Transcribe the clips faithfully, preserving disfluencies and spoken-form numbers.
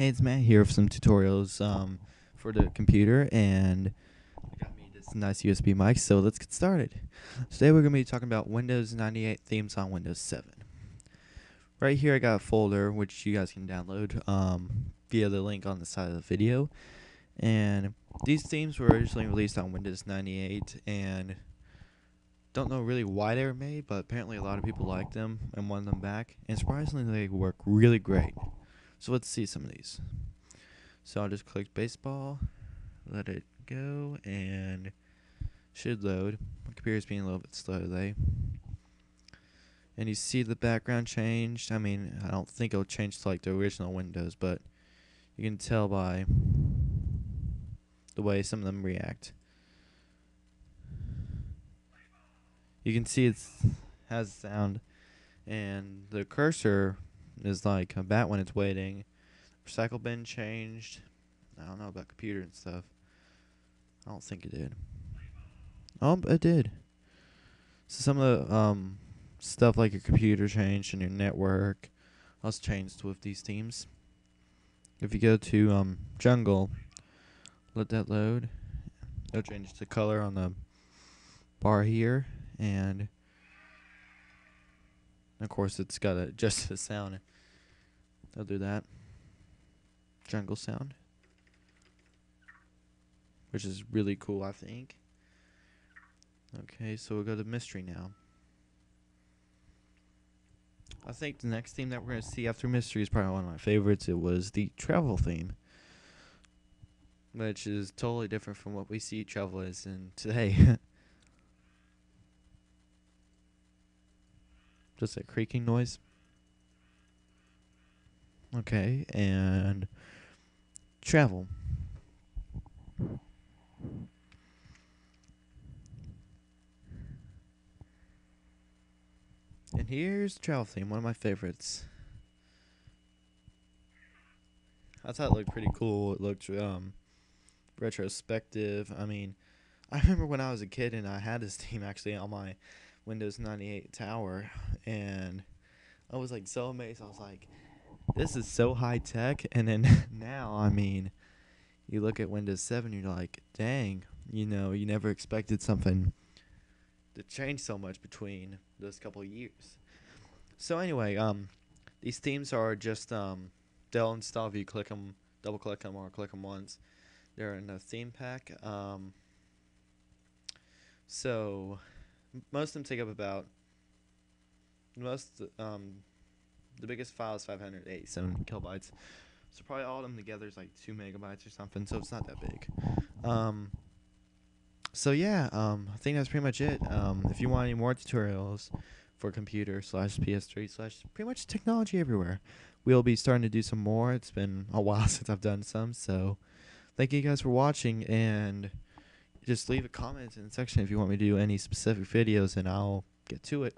Hey, it's Matt here with some tutorials um, for the computer, and I got me this nice U S B mic, so let's get started. Today we're going to be talking about Windows ninety-eight themes on Windows seven. Right here I got a folder which you guys can download um, via the link on the side of the video. And these themes were originally released on Windows ninety-eight, and don't know really why they were made, but apparently a lot of people liked them and wanted them back, and surprisingly they work really great. So let's see some of these. So I'll just click baseball, let it go, and should load. My computer's being a little bit slow today. And you see the background changed. I mean, I don't think it'll change to like the original Windows, but you can tell by the way some of them react. You can see it has sound, and the cursor is like a bat when it's waiting. Recycle bin changed. I don't know about computer and stuff. I don't think it did. Oh, it did. So some of the um, stuff like your computer changed and your network also changed with these themes. If you go to um, Jungle, let that load. It'll change the color on the bar here, and of course it's got a, just the sound. I'll do that. Jungle sound. Which is really cool, I think. Okay, so we'll go to Mystery now. I think the next theme that we're going to see after Mystery is probably one of my favorites. It was the Travel theme, which is totally different from what we see Travel is in today. Just a creaking noise. Okay, and travel. And here's the travel theme, one of my favorites. I thought it looked pretty cool. It looked um retrospective. I mean, I remember when I was a kid and I had this theme actually on my Windows ninety-eight tower, and I was like so amazed. I was like, this is so high tech. And then now, I mean, you look at Windows seven, you're like, dang, you know, you never expected something to change so much between those couple of years. So anyway, um these themes are just um they'll install if you click them, double click them, or click them once. They're in a theme pack. Um so most of them take up about, most, um, the biggest file is five hundred eighty-seven kilobytes. So probably all of them together is like two megabytes or something, so it's not that big. Um, so yeah, um, I think that's pretty much it. Um, if you want any more tutorials for computer slash P S three slash pretty much technology everywhere, we'll be starting to do some more. It's been a while since I've done some, so thank you guys for watching, and just leave a comment in the section if you want me to do any specific videos, and I'll get to it.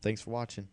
Thanks for watching.